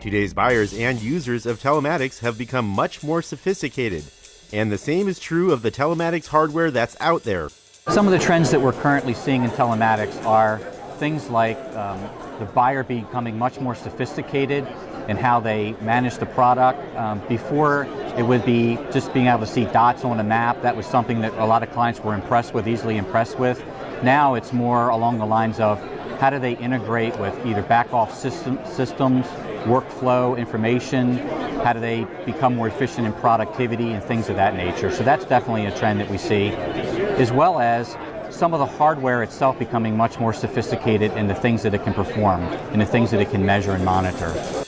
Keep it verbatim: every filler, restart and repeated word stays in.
Today's buyers and users of telematics have become much more sophisticated, and the same is true of the telematics hardware that's out there. Some of the trends that we're currently seeing in telematics are things like um, the buyer becoming much more sophisticated in how they manage the product. Um, before, it would be just being able to see dots on a map. That was something that a lot of clients were impressed with, easily impressed with. Now it's more along the lines of how do they integrate with either back office system, systems, workflow information, how do they become more efficient in productivity and things of that nature. So that's definitely a trend that we see, as well as some of the hardware itself becoming much more sophisticated in the things that it can perform and the things that it can measure and monitor.